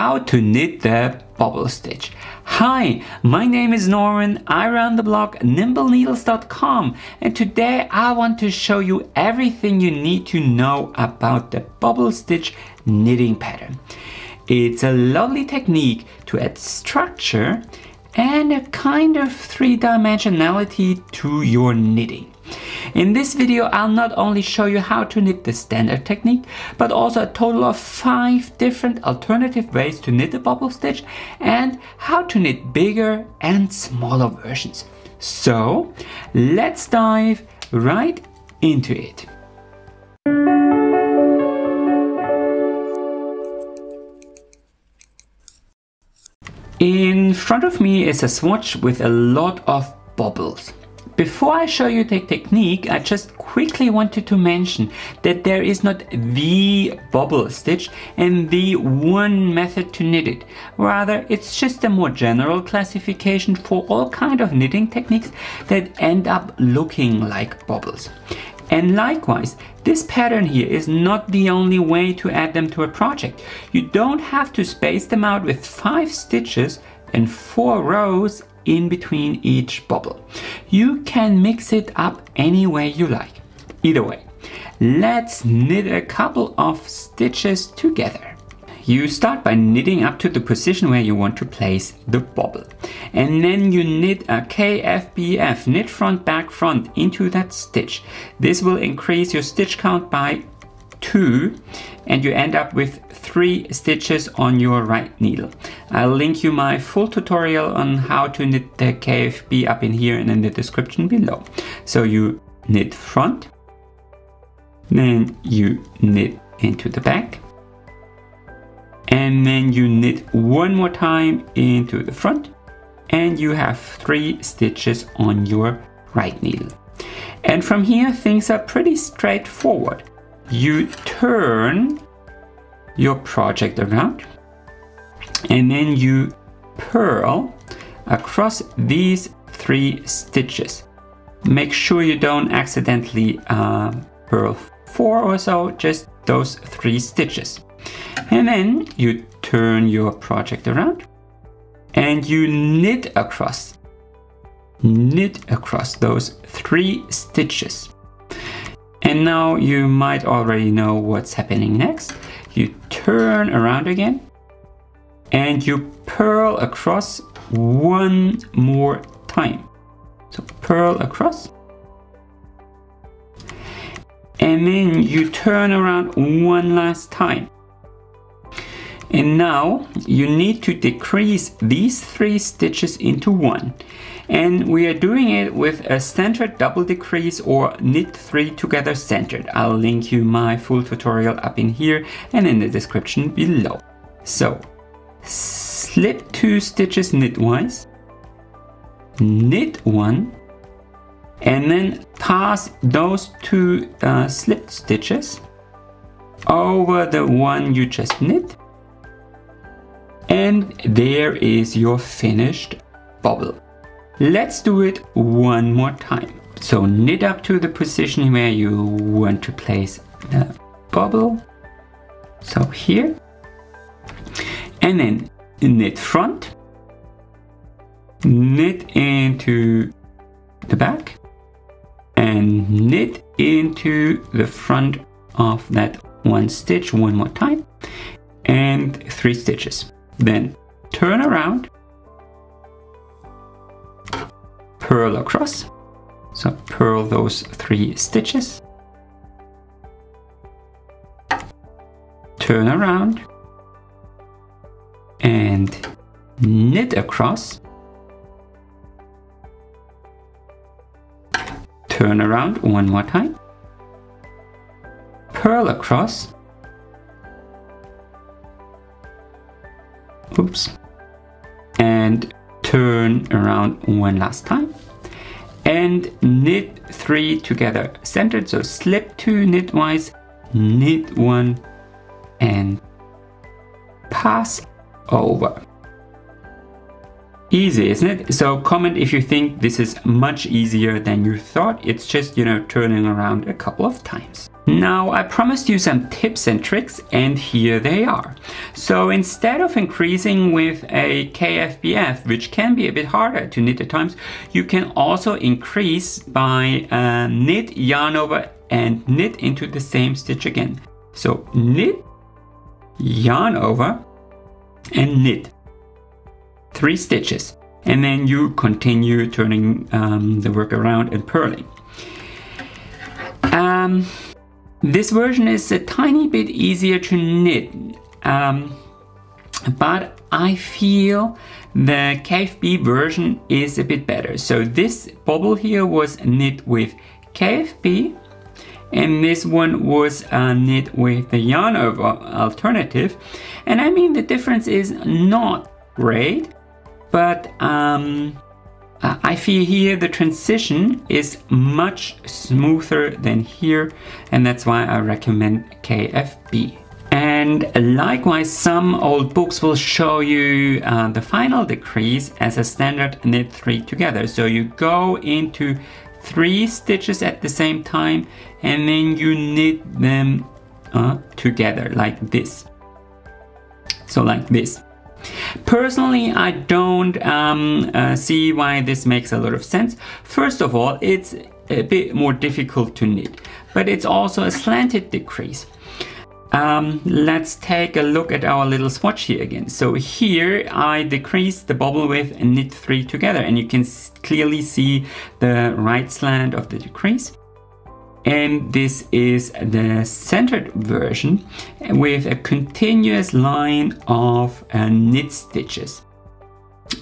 how to knit the bubble stitch. Hi, my name is Norman. I run the blog NimbleNeedles.com, and today I want to show you everything you need to know about the bubble stitch knitting pattern. It's a lovely technique to add structure and a kind of three-dimensionality to your knitting. In this video, I'll not only show you how to knit the standard technique, but also a total of 5 different alternative ways to knit the bubble stitch and how to knit bigger and smaller versions. So let's dive right into it. In front of me is a swatch with a lot of bubbles. Before I show you the technique, I just quickly wanted to mention that there is not the bubble stitch and the one method to knit it. Rather, it's just a more general classification for all kinds of knitting techniques that end up looking like bubbles. And likewise, this pattern here is not the only way to add them to a project. You don't have to space them out with 5 stitches and 4 rows in between each bubble. You can mix it up any way you like. Either way, let's knit a couple of stitches together. You start by knitting up to the position where you want to place the bubble, and then you knit a KFBF, knit front back front, into that stitch. This will increase your stitch count by 2, and you end up with 3 stitches on your right needle. I'll link you my full tutorial on how to knit the KFB up in here and in the description below. So you knit front, then you knit into the back, and then you knit one more time into the front, and you have 3 stitches on your right needle. And from here things are pretty straightforward. You turn your project around, and then you purl across these 3 stitches. Make sure you don't accidentally purl 4 or so, just those 3 stitches. And then you turn your project around and you knit across those 3 stitches. And now you might already know what's happening next. You turn around again and you purl across one more time. So purl across, and then you turn around one last time. And now you need to decrease these 3 stitches into 1. And we are doing it with a centered double decrease or knit 3 together centered. I'll link you my full tutorial up in here and in the description below. So slip 2 stitches knitwise, knit 1, and then pass those 2 slipped stitches over the one you just knit. And there is your finished bubble. Let's do it one more time. So knit up to the position where you want to place the bubble. So here. And then knit front, knit into the back, and knit into the front of that one stitch one more time, and 3 stitches. Then turn around, purl across, so purl those 3 stitches, turn around and knit across, turn around one more time, purl across, oops, and turn around one last time, and knit 3 together centered. So slip 2 knitwise, knit 1, and pass over. Easy, isn't it? So comment if you think this is much easier than you thought. It's just, you know, turning around a couple of times. Now, I promised you some tips and tricks, and here they are. So instead of increasing with a KFBF, which can be a bit harder to knit at times, you can also increase by knit, yarn over, and knit into the same stitch again. So knit, yarn over, and knit 3 stitches, and then you continue turning the work around and purling. This version is a tiny bit easier to knit, but I feel the KFB version is a bit better. So this bobble here was knit with KFB, and this one was knit with the yarn over alternative. And I mean, the difference is not great, but I feel here the transition is much smoother than here, and that's why I recommend KFB. And likewise, some old books will show you the final decrease as a standard knit 3 together. So you go into 3 stitches at the same time, and then you knit them together like this. So like this. Personally, I don't see why this makes a lot of sense. First of all, it's a bit more difficult to knit, but it's also a slanted decrease. Let's take a look at our little swatch here again. So here I decreased the bobble with and knit 3 together, and you can clearly see the right slant of the decrease. And this is the centered version with a continuous line of knit stitches.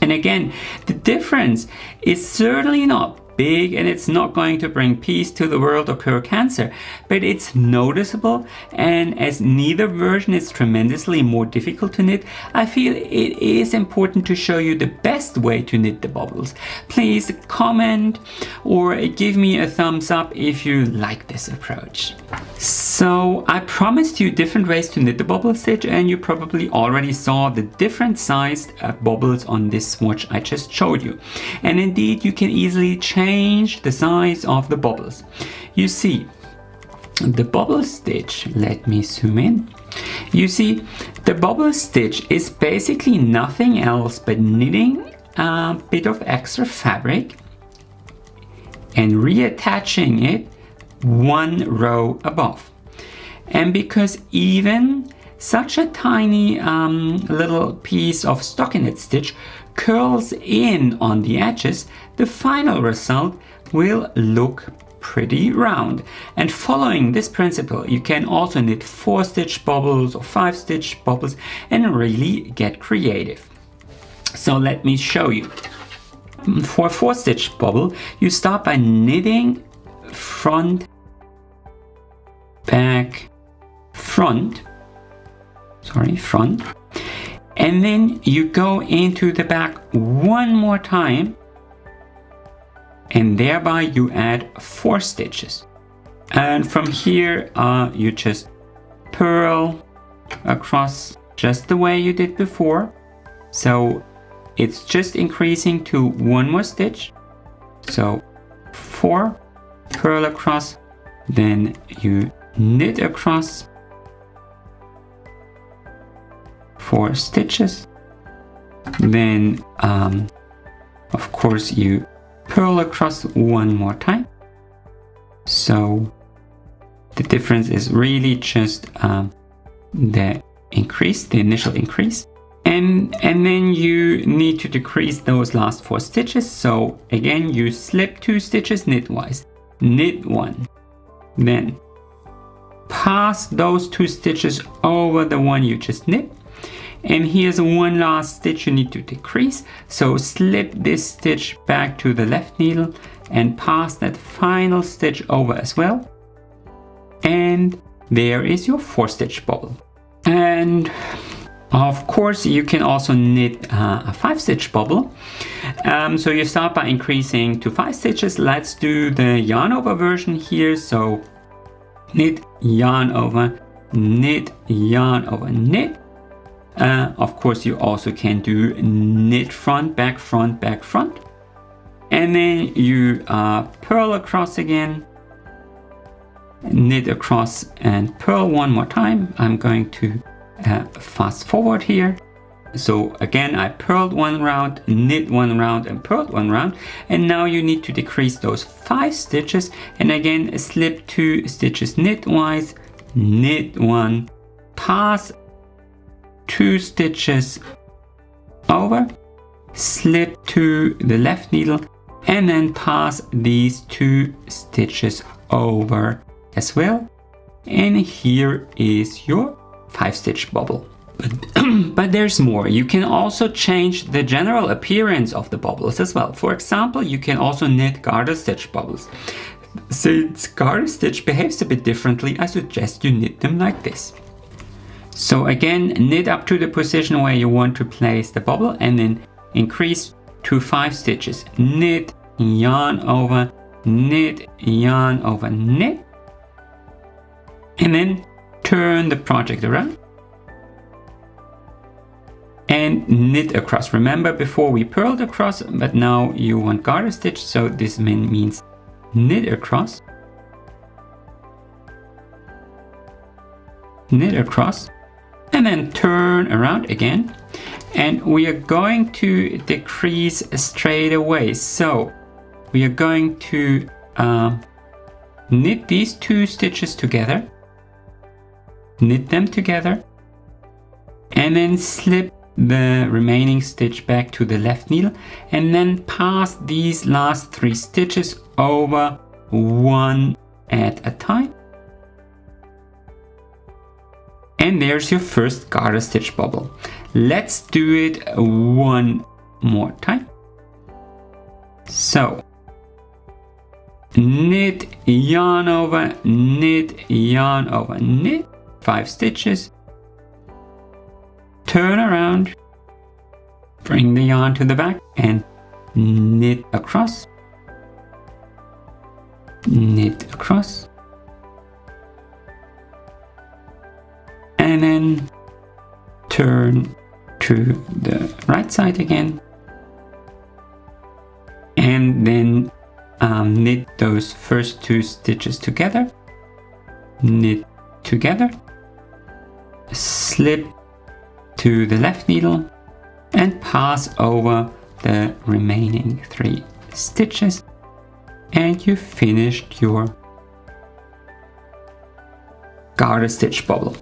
And again, the difference is certainly not big, and it's not going to bring peace to the world or cure cancer, but it's noticeable. And as neither version is tremendously more difficult to knit, I feel it is important to show you the best way to knit the bobbles. Please comment or give me a thumbs up if you like this approach. So I promised you different ways to knit the bobble stitch, and you probably already saw the different sized bobbles on this swatch I just showed you. And indeed, you can easily change the size of the bobbles. You see, the bobble stitch, let me zoom in. You see, the bobble stitch is basically nothing else but knitting a bit of extra fabric and reattaching it one row above. And because even such a tiny little piece of stockinette stitch curls in on the edges, the final result will look pretty round. And following this principle, you can also knit 4 stitch bobbles or 5 stitch bobbles and really get creative. So let me show you. For a 4 stitch bobble, you start by knitting front, back, front, front, and then you go into the back one more time, and thereby you add 4 stitches. And from here you just purl across just the way you did before. So it's just increasing to 1 more stitch. So 4, purl across, then you knit across 4 stitches, then of course you purl across 1 more time. So the difference is really just the increase, the initial increase, and then you need to decrease those last 4 stitches. So again, you slip 2 stitches knitwise, knit 1, then pass those 2 stitches over the one you just knit. And here's one last stitch you need to decrease. So slip this stitch back to the left needle and pass that final stitch over as well. And there is your 4 stitch bobble. And of course, you can also knit a 5 stitch bobble. So you start by increasing to 5 stitches. Let's do the yarn over version here. So knit, yarn over, knit, yarn over, knit. Of course, you also can do knit front, back, front, back, front. And then you purl across again. knit across and purl one more time. I'm going to fast forward here. So again, I purled one round, knit one round, and purled one round, and now you need to decrease those 5 stitches, and again slip 2 stitches knitwise, knit 1, pass 2 stitches over, slip to the left needle, and then pass these 2 stitches over as well, and here is your 5-stitch bobble. But there's more. You can also change the general appearance of the bobbles as well. For example, you can also knit garter stitch bobbles. Since garter stitch behaves a bit differently, I suggest you knit them like this. So again, knit up to the position where you want to place the bobble and then increase to 5 stitches. Knit, yarn over, knit, yarn over, knit, and then turn the project around and knit across. Remember, before we purled across, but now you want garter stitch, so this means knit across, knit across, and then turn around again, and we are going to decrease straight away. So we are going to knit these 2 stitches together, knit them together, and then slip the remaining stitch back to the left needle, and then pass these last 3 stitches over, 1 at a time. And there's your first garter stitch bobble. Let's do it one more time. So knit, yarn over, knit, yarn over, knit, 5 stitches. Turn around, bring the yarn to the back, and knit across, knit across, and then turn to the right side again, and then knit those first 2 stitches together, knit together, slip to the left needle and pass over the remaining 3 stitches, and you finished your garter stitch bobble.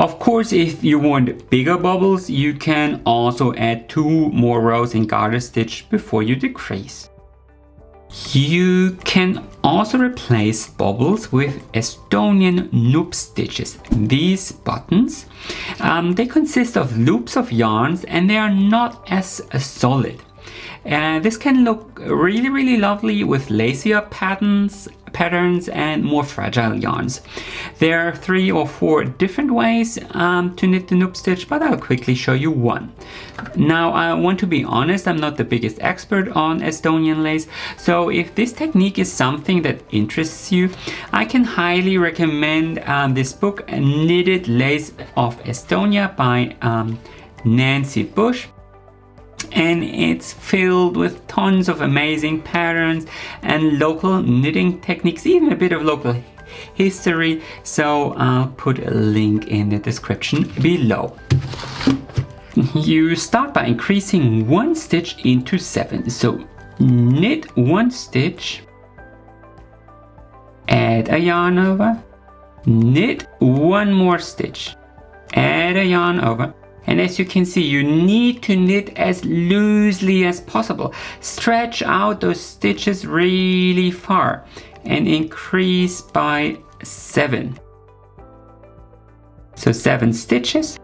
Of course, if you want bigger bobbles, you can also add 2 more rows in garter stitch before you decrease. You can also replace bobbles with Estonian loop stitches. These buttons, they consist of loops of yarns, and they are not as solid. This can look really, really lovely with lazier patterns and more fragile yarns. There are 3 or 4 different ways to knit the loop stitch, but I'll quickly show you one. Now, I want to be honest, I'm not the biggest expert on Estonian lace, so if this technique is something that interests you, I can highly recommend this book, Knitted Lace of Estonia by Nancy Bush. And it's filled with tons of amazing patterns and local knitting techniques, even a bit of local history, so I'll put a link in the description below. You start by increasing 1 stitch into 7, so knit 1 stitch, add a yarn over, knit 1 more stitch, add a yarn over. And as you can see, you need to knit as loosely as possible. Stretch out those stitches really far and increase by 7. So 7 stitches,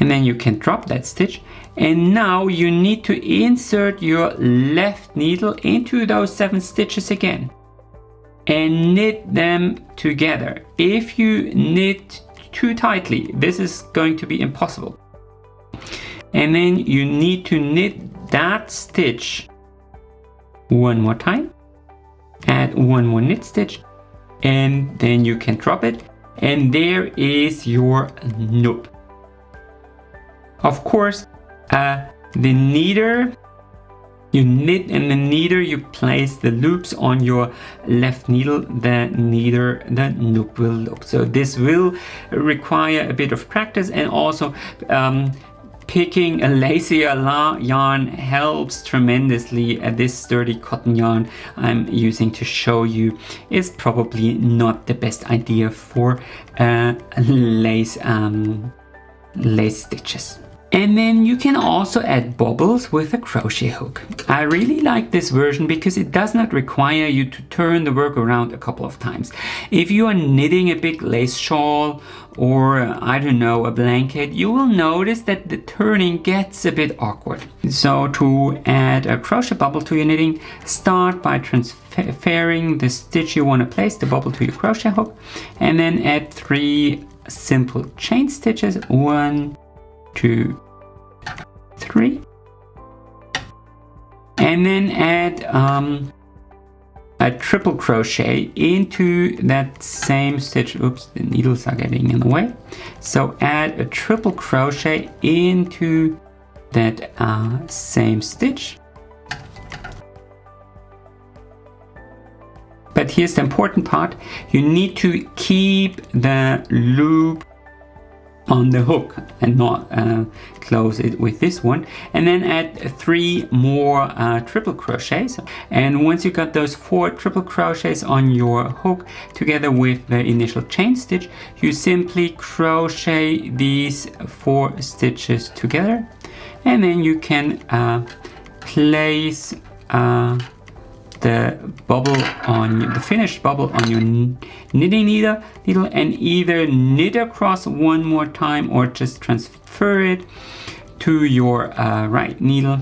and then you can drop that stitch. And now you need to insert your left needle into those 7 stitches again and knit them together. If you knit too tightly, this is going to be impossible. And then you need to knit that stitch 1 more time, add 1 more knit stitch, and then you can drop it, and there is your loop. Of course, the kneader You knit, and the needle, you place the loops on your left needle. The loop will look. So this will require a bit of practice, and also picking a lacier yarn helps tremendously. This sturdy cotton yarn I'm using to show you is probably not the best idea for lace stitches. And then you can also add bobbles with a crochet hook. I really like this version because it does not require you to turn the work around a couple of times. If you are knitting a big lace shawl or, I don't know, a blanket, you will notice that the turning gets a bit awkward. So to add a crochet bubble to your knitting, start by transferring the stitch you want to place the bubble to your crochet hook, and then add 3 simple chain stitches. 1, 2, 3, and then add a triple crochet into that same stitch. Oops, the needles are getting in the way. So add a triple crochet into that same stitch. But here's the important part. You need to keep the loop on the hook and not close it with this one, and then add 3 more triple crochets. And once you got those 4 triple crochets on your hook together with the initial chain stitch, you simply crochet these 4 stitches together, and then you can place the bubble on the finished bubble on your knitting needle, and either knit across 1 more time or just transfer it to your right needle,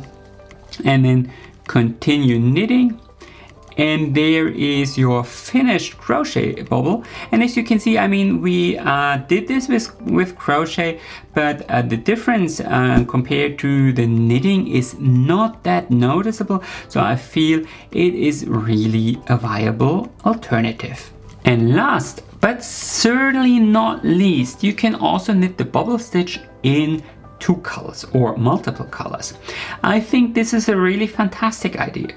and then continue knitting. And there is your finished crochet bubble. And as you can see, I mean, we did this with crochet, but the difference compared to the knitting is not that noticeable. So I feel it is really a viable alternative. And last, but certainly not least, you can also knit the bubble stitch in 2 colors or multiple colors. I think this is a really fantastic idea,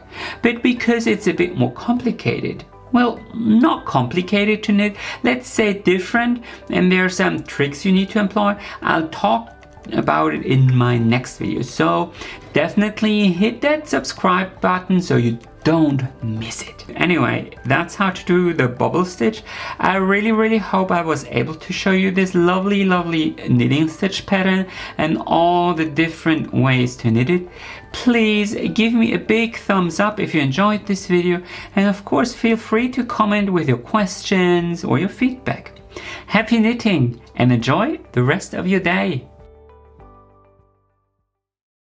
but because it's a bit more complicated, well, not complicated to knit, let's say different, and there are some tricks you need to employ. I'll talk about it in my next video, so definitely hit that subscribe button so you don't miss it. Anyway, that's how to do the bubble stitch. I really hope I was able to show you this lovely knitting stitch pattern and all the different ways to knit it. Please give me a big thumbs up if you enjoyed this video, and of course feel free to comment with your questions or your feedback. Happy knitting and enjoy the rest of your day.